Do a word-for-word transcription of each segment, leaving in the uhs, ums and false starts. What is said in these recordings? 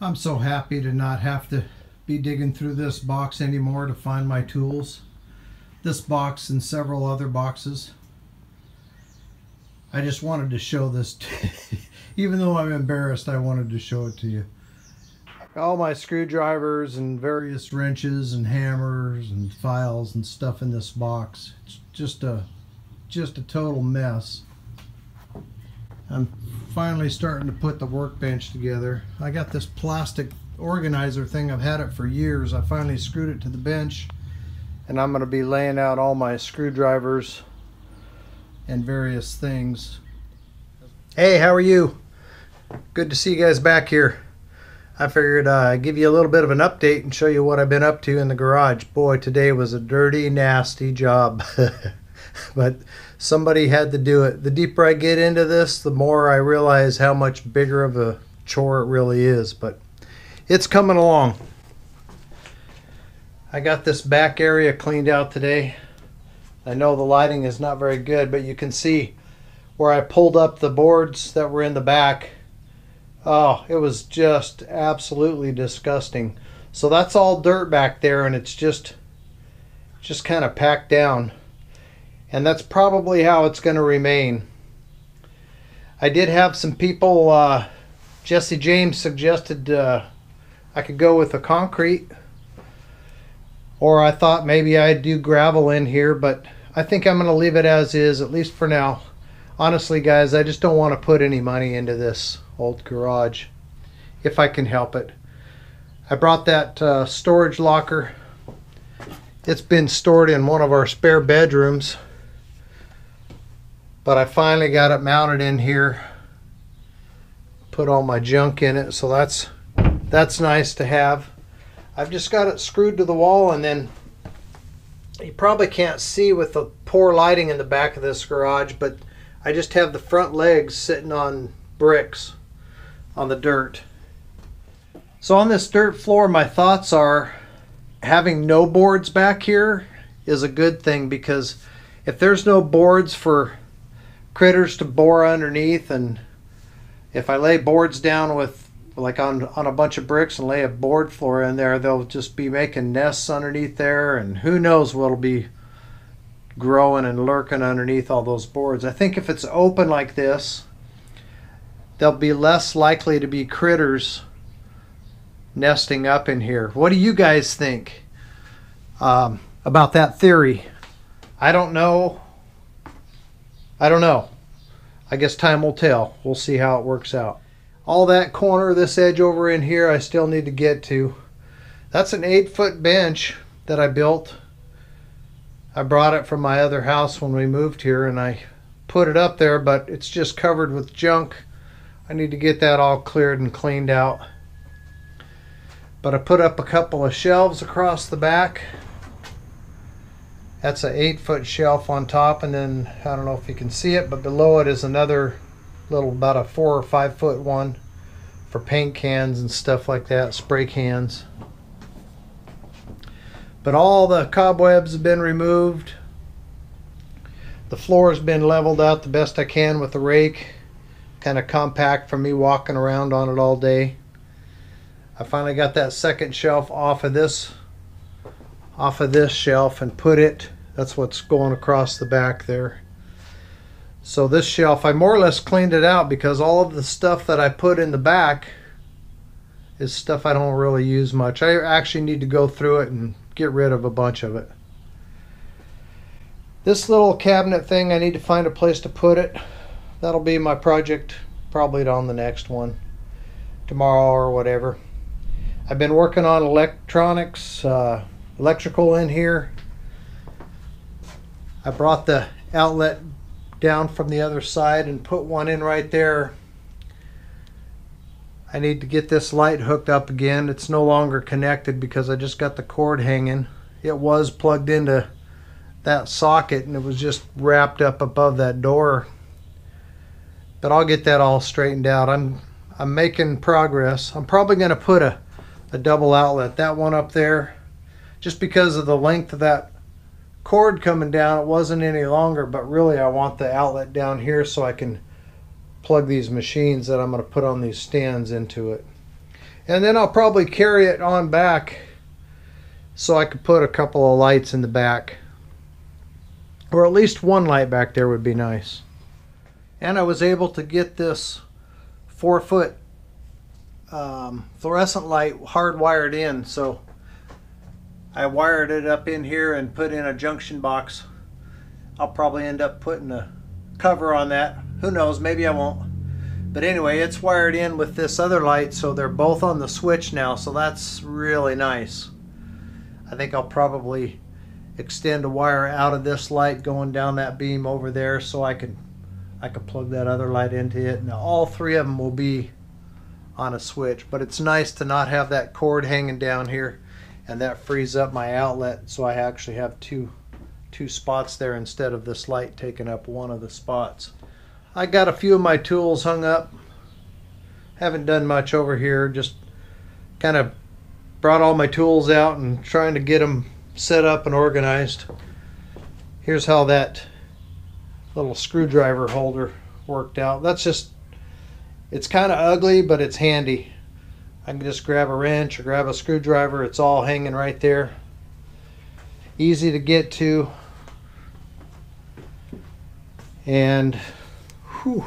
I'm so happy to not have to be digging through this box anymore to find my tools. This box and several other boxes. I just wanted to show this to you. Even though I'm embarrassed, I wanted to show it to you. All my screwdrivers and various wrenches and hammers and files and stuff in this box. It's just a just a total mess. I'm finally starting to put the workbench together. I got this plastic organizer thing. I've had it for years. I finally screwed it to the bench, and I'm going to be laying out all my screwdrivers and various things. Hey, how are you? Good to see you guys back here. I figured uh, I'd give you a little bit of an update and show you what I've been up to in the garage. Boy, today was a dirty, nasty job. But somebody had to do it. The deeper I get into this, the more I realize how much bigger of a chore it really is. But it's coming along. I got this back area cleaned out today. I know the lighting is not very good, but you can see where I pulled up the boards that were in the back. Oh, it was just absolutely disgusting. So that's all dirt back there, and it's just just kind of packed down. And that's probably how it's going to remain. I did have some people, uh, Jesse James suggested uh, I could go with the concrete. Or I thought maybe I'd do gravel in here, but I think I'm going to leave it as is, at least for now. Honestly, guys, I just don't want to put any money into this old garage if I can help it. I brought that uh, storage locker. It's been stored in one of our spare bedrooms, but I finally got it mounted in here. Put all my junk in it, so that's that's nice to have. I've just got it screwed to the wall, and then you probably can't see with the poor lighting in the back of this garage, but I just have the front legs sitting on bricks on the dirt. So on this dirt floor, my thoughts are having no boards back here is a good thing, because if there's no boards for critters to bore underneath, and if I lay boards down with like on, on a bunch of bricks and lay a board floor in there, they'll just be making nests underneath there, and who knows what'll be growing and lurking underneath all those boards. I think if it's open like this, there'll be less likely to be critters nesting up in here. What do you guys think um, about that theory? I don't know. I don't know. I guess time will tell. We'll see how it works out. All that corner, this edge over in here, I still need to get to. That's an eight foot bench that I built. I brought it from my other house when we moved here, and I put it up there, but it's just covered with junk. I need to get that all cleared and cleaned out. But I put up a couple of shelves across the back. That's an eight foot shelf on top, and then I don't know if you can see it, but below it is another little, about a four or five foot one for paint cans and stuff like that, spray cans. But all the cobwebs have been removed. The floor has been leveled out the best I can with a rake. Kind of compact for me walking around on it all day. I finally got that second shelf off of this off of this shelf and put it. That's what's going across the back there. So this shelf, I more or less cleaned it out, because all of the stuff that I put in the back is stuff I don't really use much. I actually need to go through it and get rid of a bunch of it. This little cabinet thing, I need to find a place to put it. That'll be my project, probably on the next one, tomorrow or whatever. I've been working on electronics, uh, electrical in here. I brought the outlet down from the other side and put one in right there. I need to get this light hooked up again. It's no longer connected because I just got the cord hanging. It was plugged into that socket, and it was just wrapped up above that door. But I'll get that all straightened out. I'm I'm making progress. I'm probably going to put a, a double outlet. That one up there, just because of the length of that cord coming down, it wasn't any longer. But really, I want the outlet down here so I can plug these machines that I'm going to put on these stands into it. And then I'll probably carry it on back so I could put a couple of lights in the back. Or at least one light back there would be nice. And I was able to get this four foot um, fluorescent light hardwired in. So I wired it up in here and put in a junction box. I'll probably end up putting a cover on that. Who knows, maybe I won't. But anyway, it's wired in with this other light, so they're both on the switch now, so that's really nice. I think I'll probably extend a wire out of this light going down that beam over there so I can I can plug that other light into it. Now all three of them will be on a switch, but it's nice to not have that cord hanging down here, and that frees up my outlet so I actually have two two spots there instead of this light taking up one of the spots. I got a few of my tools hung up. Haven't done much over here, just kind of brought all my tools out and trying to get them set up and organized. Here's how that little screwdriver holder worked out. That's just, it's kind of ugly, but it's handy. I can just grab a wrench or grab a screwdriver. It's all hanging right there. Easy to get to. And whew,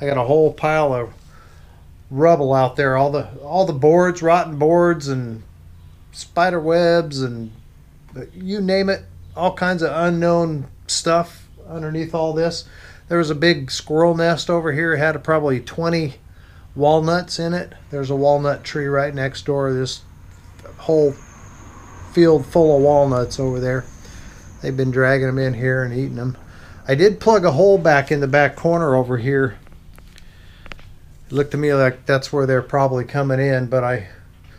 I got a whole pile of rubble out there. All the all the boards, rotten boards and spider webs and you name it, all kinds of unknown stuff underneath all this. There was a big squirrel nest over here, it had probably twenty walnuts in it. There's a walnut tree right next door. This whole field full of walnuts over there. They've been dragging them in here and eating them. I did plug a hole back in the back corner over here. It looked to me like that's where they're probably coming in, but I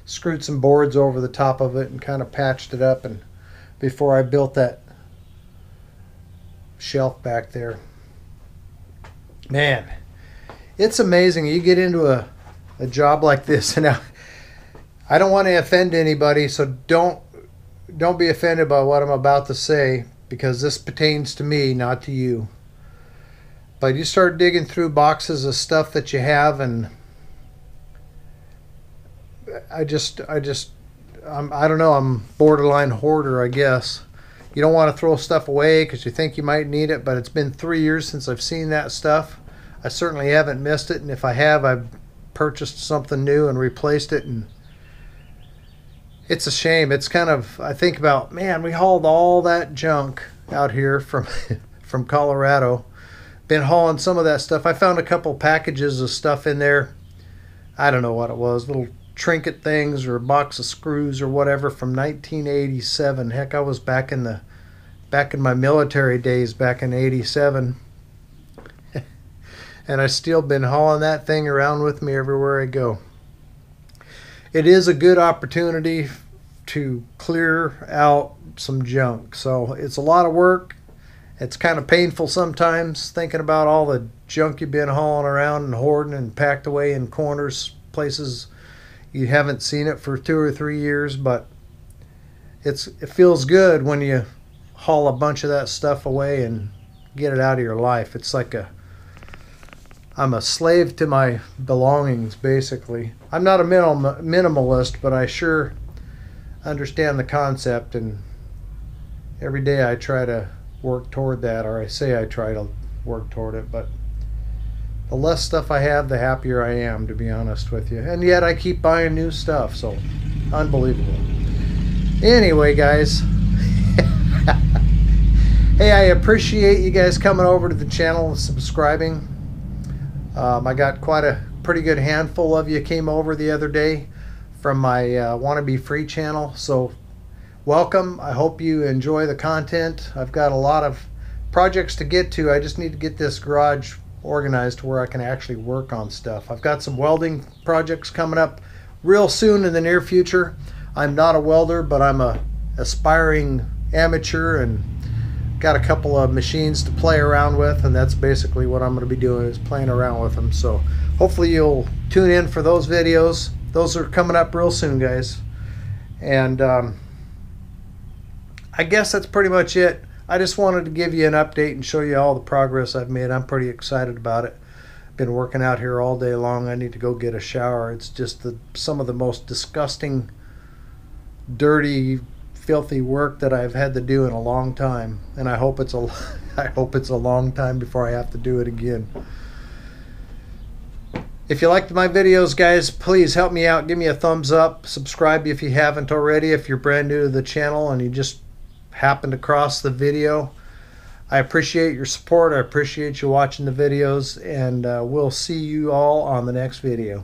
screwed some boards over the top of it and kind of patched it up and before I built that shelf back there. Man, it's amazing. You get into a, a job like this, and I, I don't want to offend anybody, so don't don't be offended by what I'm about to say, because this pertains to me, not to you. But you start digging through boxes of stuff that you have, and I just I just I'm, I don't know, I'm borderline hoarder, I guess. You don't want to throw stuff away because you think you might need it, but it's been three years since I've seen that stuff. I certainly haven't missed it, and if I have, I've purchased something new and replaced it, and it's a shame. It's kind of, I think about, man, we hauled all that junk out here from from Colorado. Been hauling some of that stuff. I found a couple packages of stuff in there. I don't know what it was, little trinket things or a box of screws or whatever from nineteen eighty-seven. Heck, I was back in the back in my military days back in eighty-seven. And I've still been hauling that thing around with me everywhere I go. It is a good opportunity to clear out some junk. So it's a lot of work. It's kind of painful sometimes thinking about all the junk you've been hauling around and hoarding and packed away in corners, places you haven't seen it for two or three years, but it's it feels good when you haul a bunch of that stuff away and get it out of your life. It's like a I'm a slave to my belongings, basically. I'm not a minimal, minimalist, but I sure understand the concept, and every day I try to work toward that, or I say I try to work toward it, but the less stuff I have, the happier I am, to be honest with you. And yet I keep buying new stuff, so unbelievable. Anyway, guys, hey, I appreciate you guys coming over to the channel and subscribing. Um, I got quite a pretty good handful of you came over the other day from my uh, WannaBFree channel, so welcome. I hope you enjoy the content. I've got a lot of projects to get to. I just need to get this garage organized to where I can actually work on stuff. I've got some welding projects coming up real soon in the near future. I'm not a welder, but I'm a aspiring amateur and got a couple of machines to play around with, and that's basically what I'm going to be doing, is playing around with them. So hopefully you'll tune in for those videos. Those are coming up real soon, guys. And um, I guess that's pretty much it. I just wanted to give you an update and show you all the progress I've made. I'm pretty excited about it. been working out here all day long. I need to go get a shower. It's just the, some of the most disgusting, dirty, filthy work that I've had to do in a long time, and I hope it's a I hope it's a long time before I have to do it again. If you liked my videos, guys, please help me out. Give me a thumbs up. Subscribe if you haven't already. If you're brand new to the channel and you just happened across the video, I appreciate your support. I appreciate you watching the videos, and uh, we'll see you all on the next video.